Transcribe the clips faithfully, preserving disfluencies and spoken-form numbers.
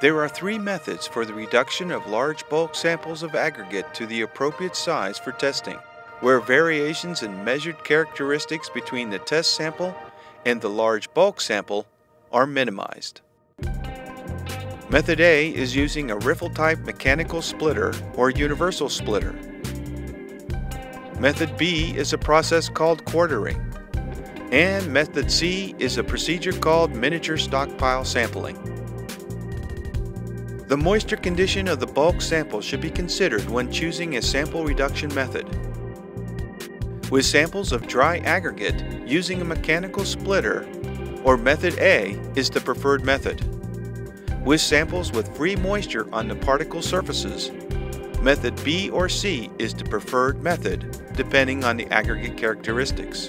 There are three methods for the reduction of large bulk samples of aggregate to the appropriate size for testing, where variations in measured characteristics between the test sample and the large bulk sample are minimized. Method A is using a riffle-type mechanical splitter or universal splitter. Method B is a process called quartering. And Method C is a procedure called miniature stockpile sampling. The moisture condition of the bulk sample should be considered when choosing a sample reduction method. With samples of dry aggregate, using a mechanical splitter or Method A is the preferred method. With samples with free moisture on the particle surfaces, Method B or C is the preferred method depending on the aggregate characteristics.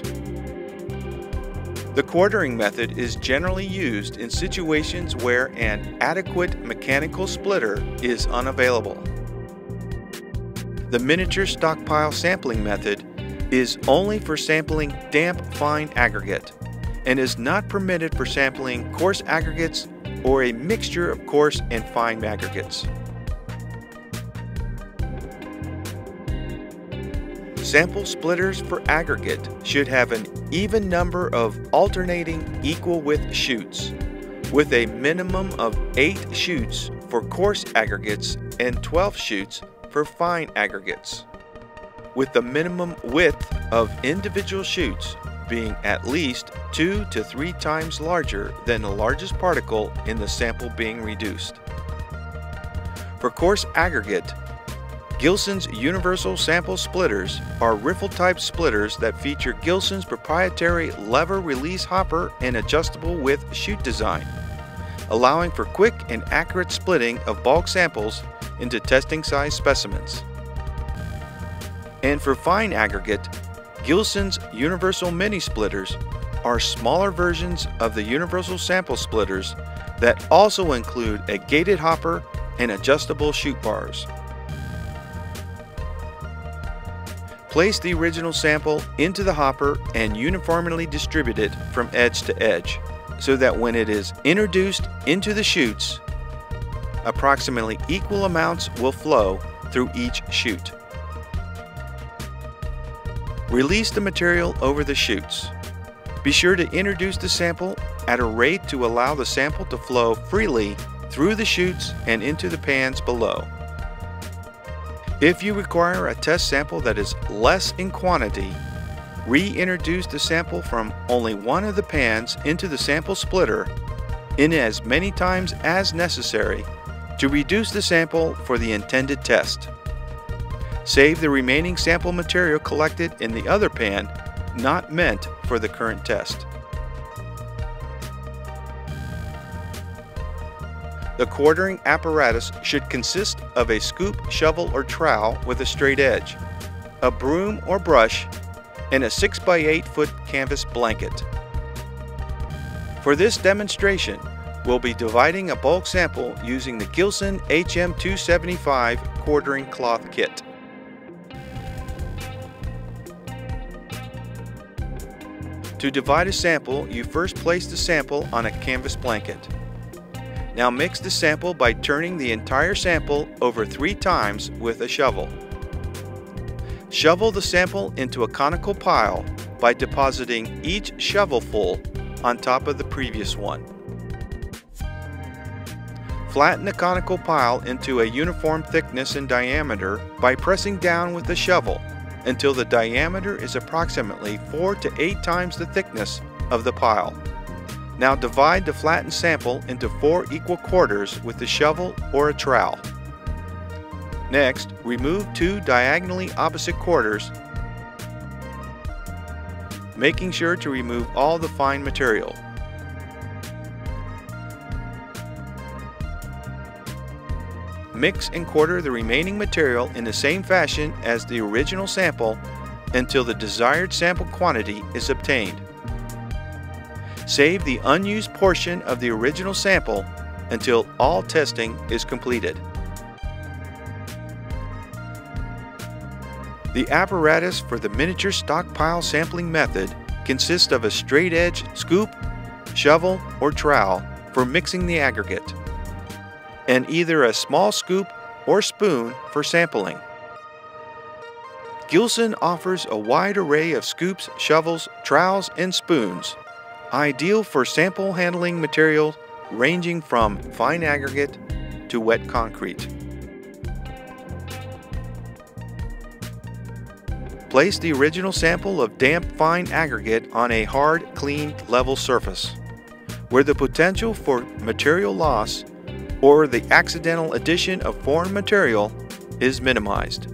The quartering method is generally used in situations where an adequate mechanical splitter is unavailable. The miniature stockpile sampling method is only for sampling damp fine aggregate and is not permitted for sampling coarse aggregates or a mixture of coarse and fine aggregates. Sample splitters for aggregate should have an even number of alternating equal width shoots, with a minimum of eight shoots for coarse aggregates and twelve shoots for fine aggregates, with the minimum width of individual shoots being at least two to three times larger than the largest particle in the sample being reduced. For coarse aggregate, Gilson's universal sample splitters are riffle-type splitters that feature Gilson's proprietary lever release hopper and adjustable width chute design, allowing for quick and accurate splitting of bulk samples into testing size specimens. And for fine aggregate, Gilson's universal mini splitters are smaller versions of the universal sample splitters that also include a gated hopper and adjustable chute bars. Place the original sample into the hopper and uniformly distribute it from edge to edge so that when it is introduced into the chutes, approximately equal amounts will flow through each chute. Release the material over the chutes. Be sure to introduce the sample at a rate to allow the sample to flow freely through the chutes and into the pans below. If you require a test sample that is less in quantity, reintroduce the sample from only one of the pans into the sample splitter in as many times as necessary to reduce the sample for the intended test. Save the remaining sample material collected in the other pan not meant for the current test. The quartering apparatus should consist of a scoop, shovel, or trowel with a straight edge, a broom or brush, and a six by eight foot canvas blanket. For this demonstration, we'll be dividing a bulk sample using the Gilson H M two seventy-five quartering cloth kit. To divide a sample, you first place the sample on a canvas blanket. Now mix the sample by turning the entire sample over three times with a shovel. Shovel the sample into a conical pile by depositing each shovelful on top of the previous one. Flatten the conical pile into a uniform thickness and diameter by pressing down with the shovel until the diameter is approximately four to eight times the thickness of the pile. Now divide the flattened sample into four equal quarters with a shovel or a trowel. Next, remove two diagonally opposite quarters, making sure to remove all the fine material. Mix and quarter the remaining material in the same fashion as the original sample until the desired sample quantity is obtained. Save the unused portion of the original sample until all testing is completed. The apparatus for the miniature stockpile sampling method consists of a straight edge scoop, shovel, or trowel for mixing the aggregate, and either a small scoop or spoon for sampling. Gilson offers a wide array of scoops, shovels, trowels, and spoons, ideal for sample handling materials ranging from fine aggregate to wet concrete. Place the original sample of damp fine aggregate on a hard, clean, level surface, where the potential for material loss or the accidental addition of foreign material is minimized.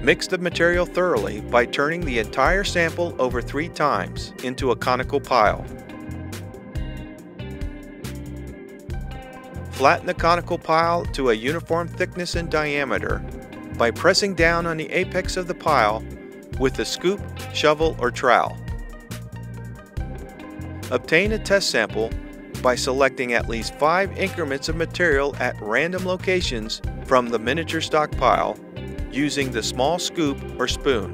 Mix the material thoroughly by turning the entire sample over three times into a conical pile. Flatten the conical pile to a uniform thickness and diameter by pressing down on the apex of the pile with a scoop, shovel, or trowel. Obtain a test sample by selecting at least five increments of material at random locations from the miniature stockpile using the small scoop or spoon.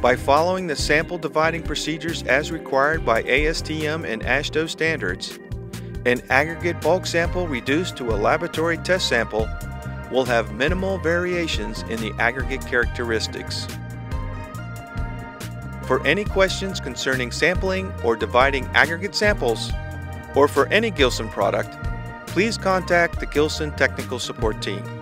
By following the sample dividing procedures as required by A S T M and AASHTO standards, an aggregate bulk sample reduced to a laboratory test sample will have minimal variations in the aggregate characteristics. For any questions concerning sampling or dividing aggregate samples, or for any Gilson product, please contact the Gilson Technical Support Team.